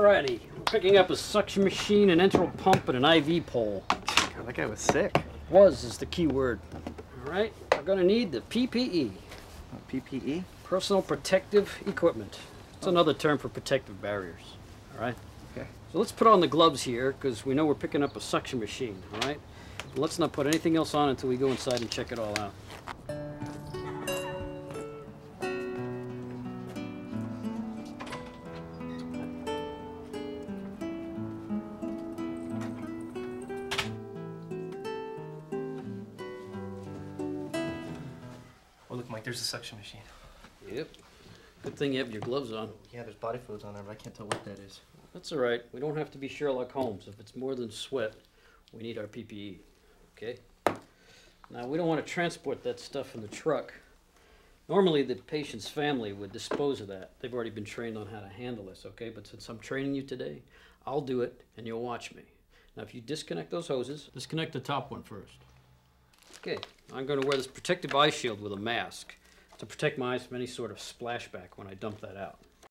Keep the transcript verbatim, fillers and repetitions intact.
Alrighty, we're picking up a suction machine, an enteral pump, and an I V pole. God, that guy was sick. Was is the key word. Alright, we're gonna need the P P E. Oh, P P E? Personal protective equipment. It's oh. another term for protective barriers. Alright? Okay. So let's put on the gloves here, because we know we're picking up a suction machine, alright? Let's not put anything else on until we go inside and check it all out. Oh, look, Mike, there's a suction machine. Yep. Good thing you have your gloves on. Yeah, there's body fluids on there, but I can't tell what that is. That's all right. We don't have to be Sherlock Holmes. If it's more than sweat, we need our P P E, okay? Now, we don't want to transport that stuff in the truck. Normally, the patient's family would dispose of that. They've already been trained on how to handle this, okay? But since I'm training you today, I'll do it, and you'll watch me. Now, if you disconnect those hoses, disconnect the top one first. Okay, I'm going to wear this protective eye shield with a mask to protect my eyes from any sort of splashback when I dump that out.